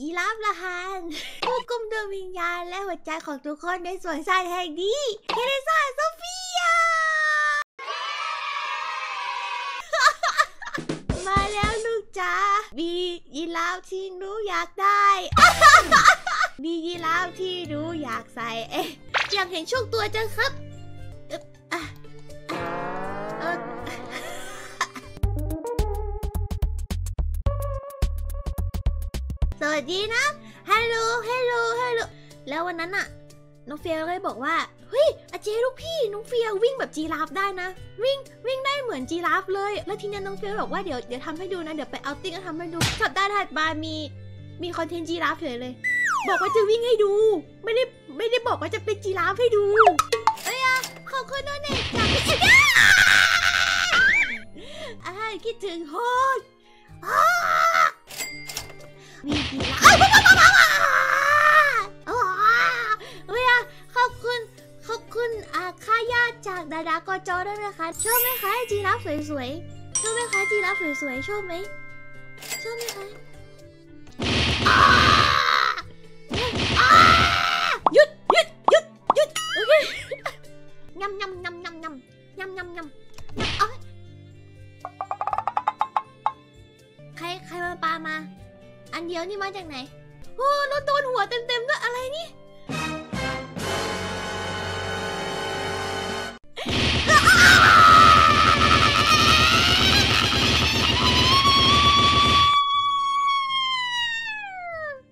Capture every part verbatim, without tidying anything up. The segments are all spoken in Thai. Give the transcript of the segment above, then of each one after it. ยีราฟละหันผู้กุมดวงวิญญาณและหัวใจของทุกคนในสวนสัตว์แห่งนี้เทเรซาโซฟียามาแล้วลูกจ๋ามียีราฟที่หนูอยากได้มียีราฟที่หนูอยากใส่เอ๊ะอยากเห็นช่วงตัวจังครับสวัสดีนะฮัลโหลฮัลโหลฮัลโหลแล้ววันนั้นอะน้องเฟียก็เลยบอกว่าเฮ้ยอาเจลูกพี่น้องเฟียวิ่งแบบจีราฟได้นะวิ่งวิ่งได้เหมือนจีราฟเลยแล้วทีนี้น้องเฟียบอกว่าเดี๋ยวเดี๋ยวทำให้ดูนะเดี๋ยวไปเอาติ้งก็ทำให้ดูสัปดาห์ถัดมามีมีคอนเทนต์จีราฟเฉยเลยบอกว่าจะวิ่งให้ดูไม่ได้ไม่ได้บอกว่าจะเป็นจีราฟให้ดูเอ้ยอะขอบคุณน้องเนยจากพี่จิ๊กอ้าวคิดถึงโฮดมีกีฬาเวลาขอบคุณขอบคุณอาค่าญาติจากดารากอจอด้วยนะคะชอบไหมคะจีราฟสวยๆชอบไหมคะจีราฟสวยๆชอบไหมชอบไหมคะหยุดหยุดหยุดหยุดโอเคยำยำยำยำยำยำยำยำอ๋อใครใครมาปามาอันเดียวนี่มาจากไหนโอ้รถโดนหัวเต็มๆด้วยอะไรนี่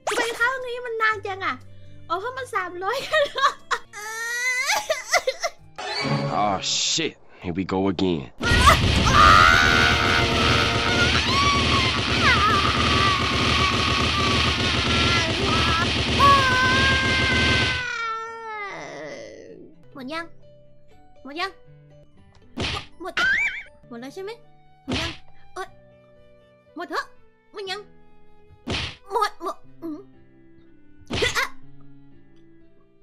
ทำไมข้าวนี้มันนานจังอ่ะอ๋อเพราะมันสามร้อยกันเหรอ Oh shit here we go againหมดยังหมดยังหมดหมดแล้วใช่ไหมหมดยังเอ้ยหมดเหรอหมดยังหมดหมดห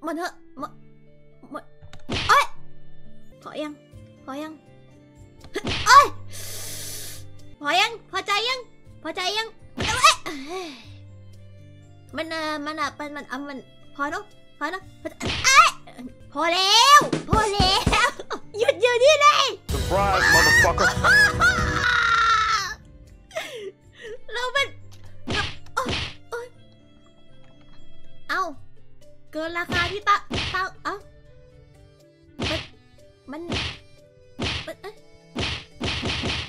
มดเหรอหมดหมดเอ้ยขอยังขอยังเอ้ยพอยังพอใจยังพอใจยังมันเออมันอ่ะมันมันอ่ะมันพอเนาะพอเนาะพอแล้วพอแล้วหยุดอยู่นี่เลย Surprise motherfucker เราเป็นเอาเกินราคาที่ตาตาเอ้ามันมันเอ๊ะ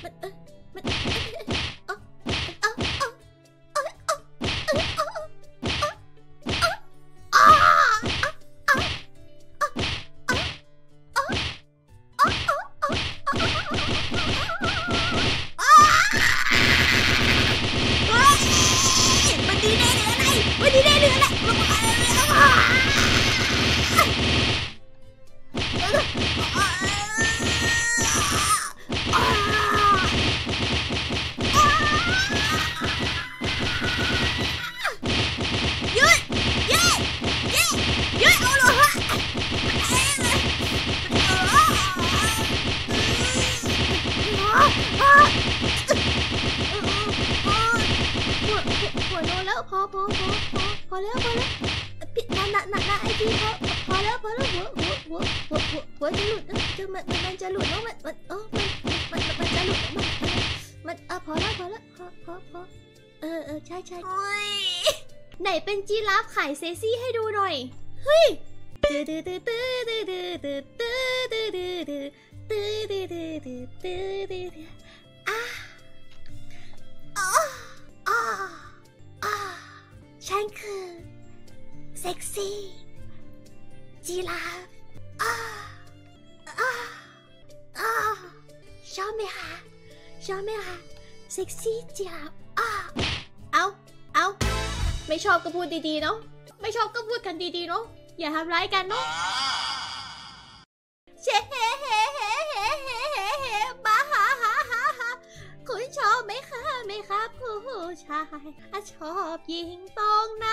มันเอ๊ะมันเอ๊ะเอ๊ะเอ๊ะเอ๊ะเอ๊ะเอ๊ะพอพอพอพอพอแล้วพอแล้วปิดหน้าหน้าหน้าไอพี่พอพอแล้วพอแล้วหัวหัวหัวหัวหัวจะหลุดนะจะมันมันจะหลุดแล้วมันมันเออมันมันมันจะหลุดมันมันอ่ะพอแล้วพอแล้วพอพอพอเออเออใช่ใช่ไหนเป็นจีราฟขายเซ็กซี่ให้ดูหน่อยเฮ้ยตื้อตื้อตื้อตื้อตื้อตื้อตื้อตื้อตื้อตื้อตื้อตื้อตื้อตื้อตื้อตื้อตื้ออ่ะอ๋ออ๋อฉันคือเซ็กซี่จีราฟอ้าอ้าอ้าชอบไหมคะชอบไหมคะเซ็กซี่จีราฟอ้าเอาเอาไม่ชอบก็พูดดีๆเนาะไม่ชอบก็พูดกันดีๆเนาะอย่าทำร้ายกันเนาะเฮ้เฮ้เฮ้เฮ้เฮ้เฮ้เฮ้เฮ้บ้าฮ่าฮ่าฮ่าฮ่าคุณชอบไหมคะไหมคะผู้ชายชอบยิงตรงไหน